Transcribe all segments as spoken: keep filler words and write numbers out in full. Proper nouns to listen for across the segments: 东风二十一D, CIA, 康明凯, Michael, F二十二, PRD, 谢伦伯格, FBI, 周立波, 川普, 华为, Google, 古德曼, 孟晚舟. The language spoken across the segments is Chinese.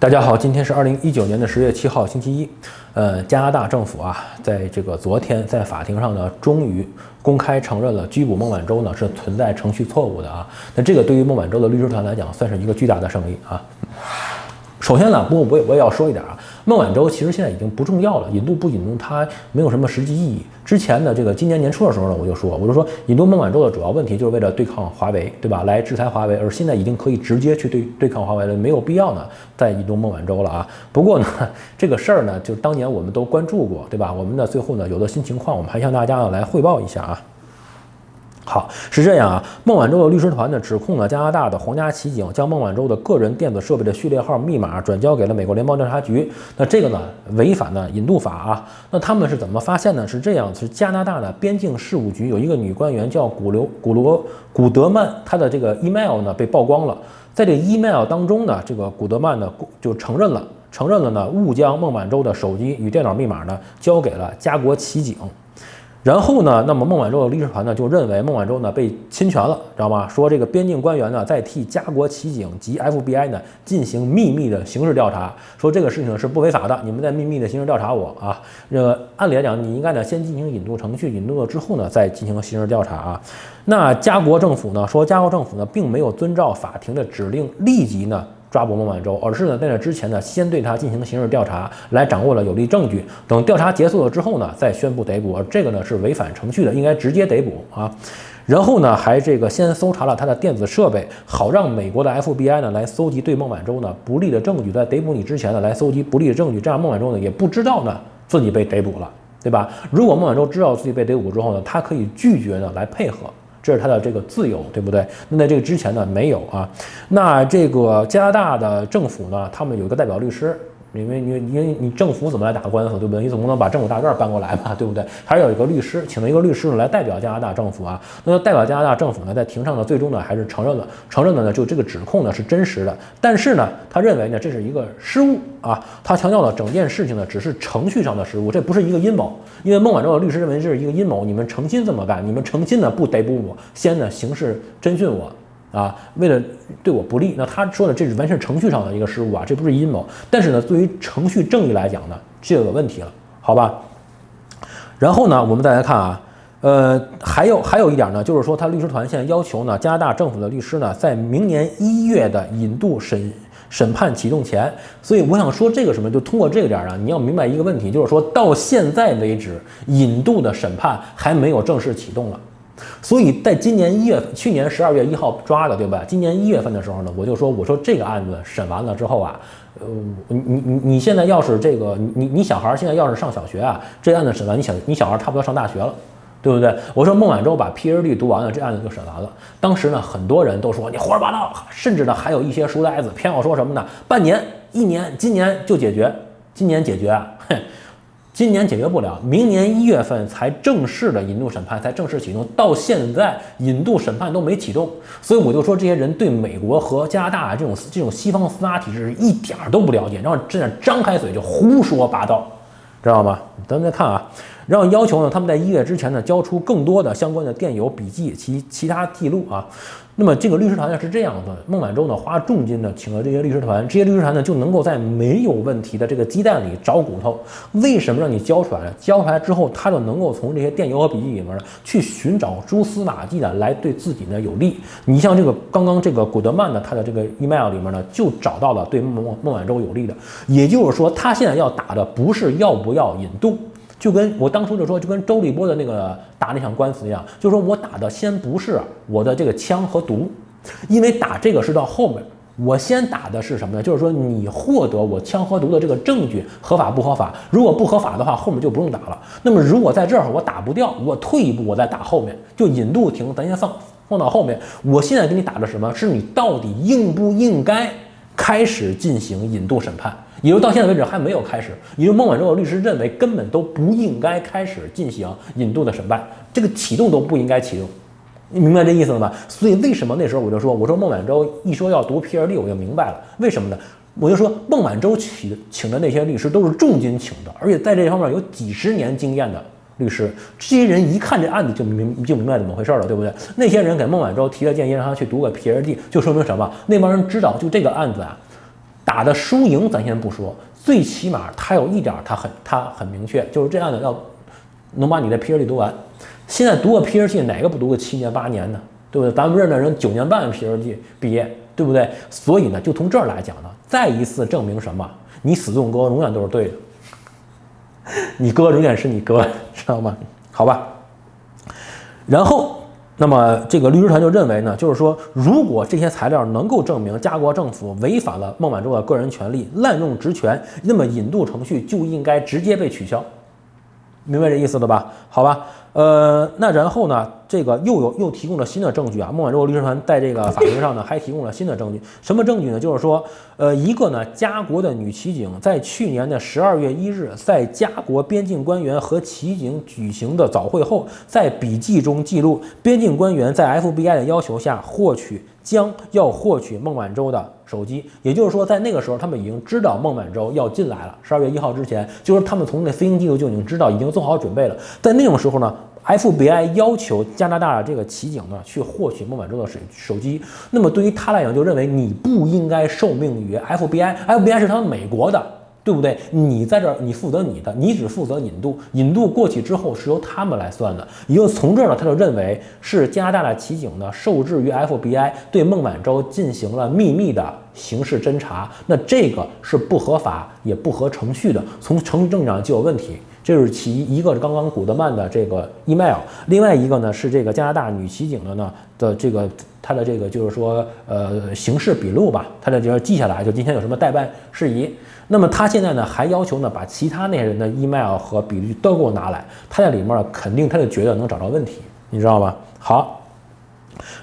大家好，今天是二零一九年的十月七号，星期一。呃，加拿大政府啊，在这个昨天在法庭上呢，终于公开承认了拘捕孟晚舟呢是存在程序错误的啊。那这个对于孟晚舟的律师团来讲，算是一个巨大的胜利啊。首先呢，不过我也我也要说一点啊，孟晚舟其实现在已经不重要了，引渡不引渡它没有什么实际意义。之前的这个今年年初的时候呢，我就说，我就说引渡孟晚舟的主要问题就是为了对抗华为，对吧？来制裁华为，而现在已经可以直接去对对抗华为了，没有必要呢再引渡孟晚舟了啊。不过呢，这个事儿呢，就是当年我们都关注过，对吧？我们呢最后呢有的新情况，我们还向大家呢来汇报一下啊。 好，是这样啊。孟晚舟的律师团呢，指控了加拿大的皇家骑警将孟晚舟的个人电子设备的序列号密码转交给了美国联邦调查局。那这个呢，违反了引渡法啊。那他们是怎么发现呢？是这样，是加拿大的边境事务局有一个女官员叫古刘古罗古德曼，她的这个 email 呢被曝光了。在这个 email 当中呢，这个古德曼呢就承认了，承认了呢误将孟晚舟的手机与电脑密码呢交给了加国骑警。 然后呢，那么孟晚舟的律师团呢就认为孟晚舟呢被侵权了，知道吗？说这个边境官员呢在替加国骑警及 F B I 呢进行秘密的刑事调查，说这个事情是不违法的，你们在秘密的刑事调查我啊。这个按理来讲，你应该呢先进行引渡程序，引渡了之后呢再进行刑事调查啊。那加国政府呢说，加国政府呢并没有遵照法庭的指令立即呢。 抓捕孟晚舟，而是呢，在那之前呢，先对他进行刑事调查，来掌握了有力证据。等调查结束了之后呢，再宣布逮捕。而这个呢是违反程序的，应该直接逮捕啊。然后呢，还这个先搜查了他的电子设备，好让美国的 F B I 呢来搜集对孟晚舟呢不利的证据，在逮捕你之前呢来搜集不利的证据，这样孟晚舟呢也不知道呢自己被逮捕了，对吧？如果孟晚舟知道自己被逮捕之后呢，他可以拒绝呢来配合。 这是他的这个自由，对不对？那在这个之前呢，没有啊。那这个加拿大的政府呢，他们有一个代表律师，因为你因为你政府怎么来打官司，对不对？你总不能把政府大院搬过来吧，对不对？还是有一个律师，请了一个律师来代表加拿大政府啊。那代表加拿大政府呢，在庭上呢，最终呢还是承认了，承认了呢，就这个指控呢是真实的，但是呢，他认为呢这是一个失误啊。他强调了整件事情呢只是程序上的失误，这不是一个阴谋。 因为孟晚舟的律师认为这是一个阴谋，你们诚心这么干，你们诚心呢不逮捕我，先呢刑事侦讯我啊，为了对我不利。那他说的这是完全是程序上的一个失误啊，这不是阴谋。但是呢，对于程序正义来讲呢，这有问题了，好吧？然后呢，我们再来看啊。 呃，还有还有一点呢，就是说，他律师团现在要求呢，加拿大政府的律师呢，在明年一月的引渡审审判启动前，所以我想说这个什么，就通过这一点啊，你要明白一个问题，就是说到现在为止，引渡的审判还没有正式启动了。 所以，在今年一月，去年十二月一号抓的，对吧？今年一月份的时候呢，我就说，我说这个案子审完了之后啊，呃，你你你你现在要是这个，你你小孩现在要是上小学啊，这案子审完，你小你小孩差不多上大学了。 对不对？我说孟晚舟把 P R D 读完了，这案子就审完了。当时呢，很多人都说你胡说八道，甚至呢，还有一些书呆子偏要说什么呢？半年、一年，今年就解决，今年解决啊，今年解决不了，明年一月份才正式的引渡审判才正式启动，到现在引渡审判都没启动，所以我就说这些人对美国和加拿大这种这种西方司法体制一点都不了解，然后真的张开嘴就胡说八道。 知道吗？咱们再看啊，然后要求呢，他们在一月之前呢，交出更多的相关的电邮、笔记及其他记录啊。那么这个律师团呢是这样的，孟晚舟呢花重金呢请了这些律师团，这些律师团呢就能够在没有问题的这个鸡蛋里找骨头。为什么让你交出来呢？交出来之后，他就能够从这些电邮和笔记里面呢去寻找蛛丝马迹呢，来对自己呢有利。你像这个刚刚这个古德曼呢，他的这个 email 里面呢就找到了对孟孟晚舟有利的，也就是说，他现在要打的不是要不。 不要引渡，就跟我当初就说，就跟周立波的那个打那场官司一样，就说我打的先不是我的这个枪和毒，因为打这个是到后面，我先打的是什么呢？就是说你获得我枪和毒的这个证据合法不合法？如果不合法的话，后面就不用打了。那么如果在这儿我打不掉，我退一步，我再打后面，就引渡停，咱先放放到后面。我现在给你打的什么？是你到底应不应该开始进行引渡审判？ 也就到现在为止还没有开始，也就孟晚舟的律师认为根本都不应该开始进行引渡的审判，这个启动都不应该启动，你明白这意思了吧？所以为什么那时候我就说，我说孟晚舟一说要读 P R D， 我就明白了，为什么呢？我就说孟晚舟请请的那些律师都是重金请的，而且在这方面有几十年经验的律师，这些人一看这案子就明就明白怎么回事了，对不对？那些人给孟晚舟提了建议，让他去读个 P R D， 就说明什么？那帮人知道，就这个案子啊。打的输赢咱先不说，最起码他有一点他很他很明确，就是这样的要能把你的 P R D 读完。现在读个 P R D 哪个不读个七年八年呢？对不对？咱们认的人九年半 P R D 毕业，对不对？所以呢，就从这儿来讲呢，再一次证明什么？你死纵哥永远都是对的，你哥永远是你哥，知道吗？好吧。然后。 那么，这个律师团就认为呢，就是说，如果这些材料能够证明加国政府违反了孟晚舟的个人权利、滥用职权，那么引渡程序就应该直接被取消，明白这意思了吧？好吧，呃，那然后呢，这个又有又提供了新的证据啊。孟晚舟律师团在这个法庭上呢，还提供了新的证据，什么证据呢？就是说，呃，一个呢，加国的女骑警在去年的十二月一日，在加国边境官员和骑警举行的早会后，在笔记中记录，边境官员在 F B I 的要求下获取将要获取孟晚舟的手机，也就是说，在那个时候他们已经知道孟晚舟要进来了。十二月一号之前，就是他们从那飞行记录就已经知道，已经做好准备了。在那种时候呢。 F B I 要求加拿大的这个骑警呢去获取孟晚舟的手手机，那么对于他来讲，就认为你不应该受命于 F B I，F B I 是他们美国的，对不对？你在这儿，你负责你的，你只负责引渡，引渡过去之后是由他们来算的。也就从这儿呢，他就认为是加拿大的骑警呢受制于 F B I， 对孟晚舟进行了秘密的刑事侦查，那这个是不合法也不合程序的，从程序正上就有问题。 这是其一，一个是刚刚古德曼的这个 email， 另外一个呢是这个加拿大女骑警的呢的这个她的这个就是说呃刑事笔录吧，她的就是记下来，就今天有什么代办事宜。那么她现在呢还要求呢把其他那些人的 email 和笔录都给我拿来，她在里面肯定她就觉得能找到问题，你知道吗？好，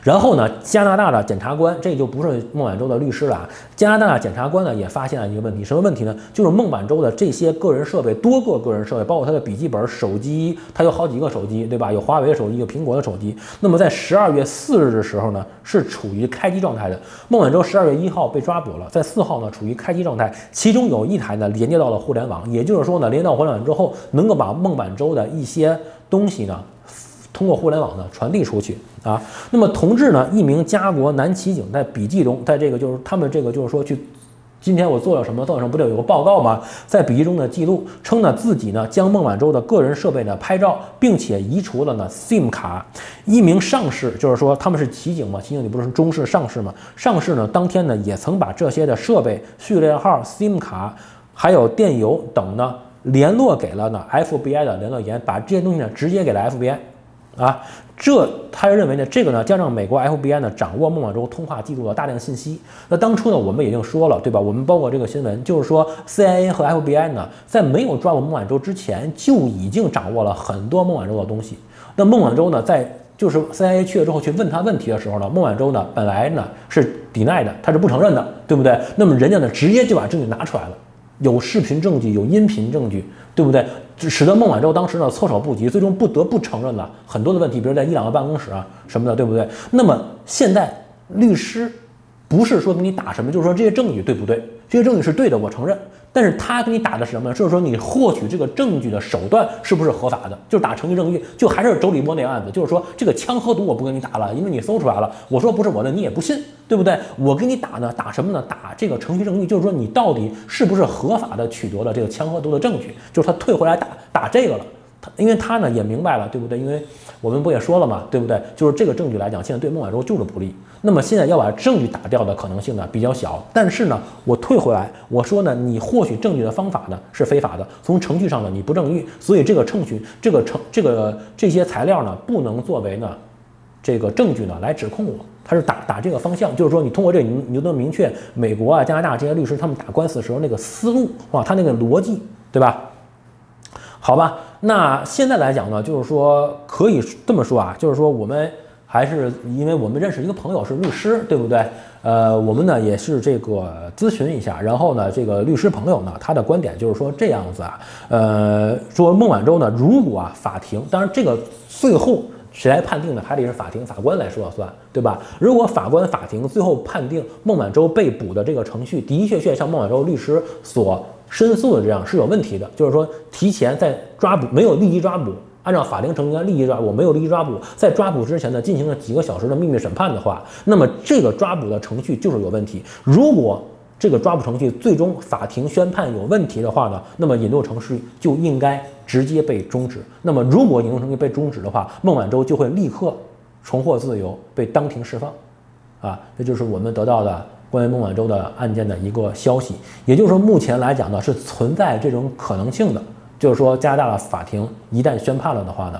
然后呢加拿大的检察官，这就不是孟晚舟的律师了啊，加拿大的检察官呢也发现了一个问题，什么问题呢？就是孟晚舟的这些个人设备，多个个人设备，包括他的笔记本、手机，他有好几个手机，对吧？有华为的手机，有苹果的手机。那么在十二月四日的时候呢，是处于开机状态的。孟晚舟十二月一号被抓捕了，在四号呢处于开机状态，其中有一台呢连接到了互联网，也就是说呢，连接到互联网之后，能够把孟晚舟的一些东西呢。 通过互联网呢传递出去啊，那么同治呢，一名加国男骑警在笔记中，在这个就是他们这个就是说去，今天我做了什么做了什么，不就有个报告吗？在笔记中的记录称呢，自己呢将孟晚舟的个人设备呢拍照，并且移除了呢 S I M 卡。一名上士，就是说他们是骑警嘛，骑警你不是中士上士嘛？上士呢当天呢也曾把这些的设备、序列号、S I M 卡，还有电邮等呢联络给了呢 F B I 的联络员，把这些东西呢直接给了 F B I。 啊，这他认为呢，这个呢，加上美国 F B I 呢掌握孟晚舟通话记录的大量信息。那当初呢，我们已经说了，对吧？我们包括这个新闻，就是说 C I A 和 F B I 呢，在没有抓捕孟晚舟之前，就已经掌握了很多孟晚舟的东西。那孟晚舟呢，在就是 C I A 去了之后去问他问题的时候呢，孟晚舟呢本来呢是 deny 的，他是不承认的，对不对？那么人家呢直接就把证据拿出来了。 有视频证据，有音频证据，对不对？使得孟晚舟当时呢措手不及，最终不得不承认了很多的问题，比如在伊朗的办公室啊什么的，对不对？那么现在律师不是说给你打什么，就是说这些证据对不对？这些证据是对的，我承认。但是他给你打的是什么呢？就是说你获取这个证据的手段是不是合法的？就是打程序正义，就还是周立波那个案子，就是说这个枪和毒我不给你打了，因为你搜出来了，我说不是我的，你也不信。 对不对？我给你打呢，打什么呢？打这个程序正义，就是说你到底是不是合法的取得了这个枪和毒的证据？就是他退回来打打这个了，他因为他呢也明白了，对不对？因为我们不也说了嘛，对不对？就是这个证据来讲，现在对孟晚舟就是不利。那么现在要把证据打掉的可能性呢比较小，但是呢，我退回来，我说呢，你获取证据的方法呢是非法的，从程序上呢你不正义，所以这个程序、这个程、这个这些材料呢不能作为呢。 这个证据呢，来指控我，他是打打这个方向，就是说你通过这个，你你就能明确美国啊、加拿大这些律师他们打官司的时候那个思路哇，他那个逻辑，对吧？好吧，那现在来讲呢，就是说可以这么说啊，就是说我们还是因为我们认识一个朋友是律师，对不对？呃，我们呢也是这个咨询一下，然后呢，这个律师朋友呢，他的观点就是说这样子啊，呃，说孟晚舟呢，如果啊法庭，当然这个最后。 谁来判定呢？还得是法庭法官来说了算，对吧？如果法官、法庭最后判定孟晚舟被捕的这个程序的确确像孟晚舟律师所申诉的这样是有问题的，就是说提前在抓捕没有立即抓捕，按照法庭程序应该立即抓捕，没有立即抓捕，在抓捕之前呢进行了几个小时的秘密审判的话，那么这个抓捕的程序就是有问题。如果 这这个抓捕程序最终法庭宣判有问题的话呢，那么引渡程序就应该直接被终止。那么如果引渡程序被终止的话，孟晚舟就会立刻重获自由，被当庭释放。啊，这就是我们得到的关于孟晚舟的案件的一个消息。也就是说，目前来讲呢，是存在这种可能性的。就是说，加拿大的法庭一旦宣判了的话呢，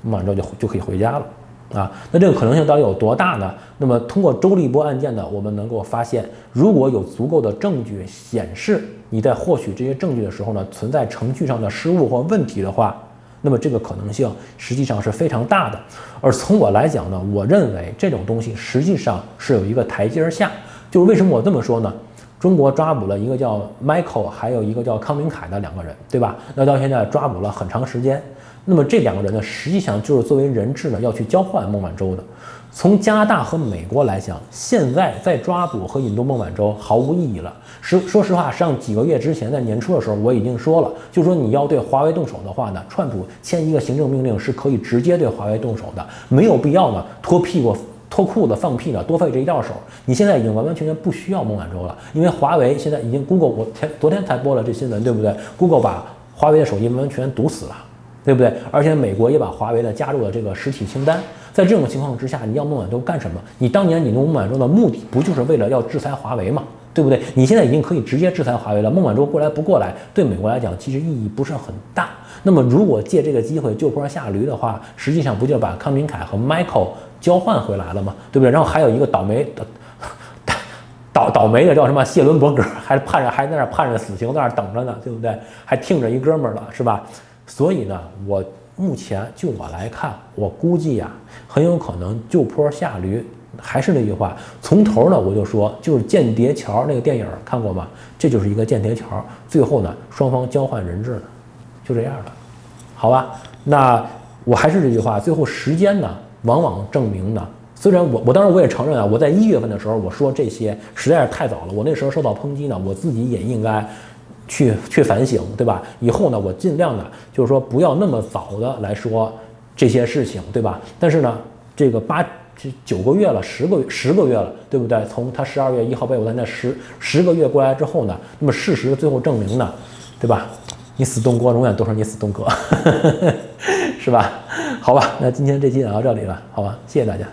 孟晚舟就就可以回家了。 啊，那这个可能性到底有多大呢？那么通过周立波案件呢，我们能够发现，如果有足够的证据显示你在获取这些证据的时候呢，存在程序上的失误或问题的话，那么这个可能性实际上是非常大的。而从我来讲呢，我认为这种东西实际上是有一个台阶下。就是为什么我这么说呢？中国抓捕了一个叫 Michael， 还有一个叫康明凯的两个人，对吧？那到现在抓捕了很长时间。 那么这两个人呢，实际上就是作为人质呢，要去交换孟晚舟的。从加拿大和美国来讲，现在在抓捕和引渡孟晚舟毫无意义了。实说实话，上几个月之前，在年初的时候，我已经说了，就说你要对华为动手的话呢，川普签一个行政命令是可以直接对华为动手的，没有必要呢脱屁股、脱裤子放屁呢，多费这一道手。你现在已经完完全全不需要孟晚舟了，因为华为现在已经 Google， 我前昨天才播了这新闻，对不对 ？Google 把华为的手机完全堵死了。 对不对？而且美国也把华为呢加入了这个实体清单。在这种情况之下，你要孟晚舟干什么？你当年引渡孟晚舟的目的不就是为了要制裁华为嘛？对不对？你现在已经可以直接制裁华为了。孟晚舟过来不过来，对美国来讲其实意义不是很大。那么如果借这个机会就坡下驴的话，实际上不就把康明凯和 Michael 交换回来了吗？对不对？然后还有一个倒霉的。 倒倒霉的叫什么？谢伦伯格还盼着，还在那盼着死刑，在那等着呢，对不对？还听着一哥们儿了，是吧？所以呢，我目前就我来看，我估计呀、啊，很有可能就坡下驴。还是那句话，从头呢我就说，就是《间谍桥》那个电影看过吗？这就是一个间谍桥。最后呢，双方交换人质了，就这样了，好吧？那我还是这句话，最后时间呢，往往证明呢。 虽然我我当然我也承认啊，我在一月份的时候我说这些实在是太早了，我那时候受到抨击呢，我自己也应该去去反省，对吧？以后呢，我尽量的，就是说不要那么早的来说这些事情，对吧？但是呢，这个八九个月了，十个月十个月了，对不对？从他十二月一号被我在那十十个月过来之后呢，那么事实最后证明呢，对吧？你死东哥永远都是你死东哥，是吧？好吧，那今天这期讲到这里了，好吧，谢谢大家。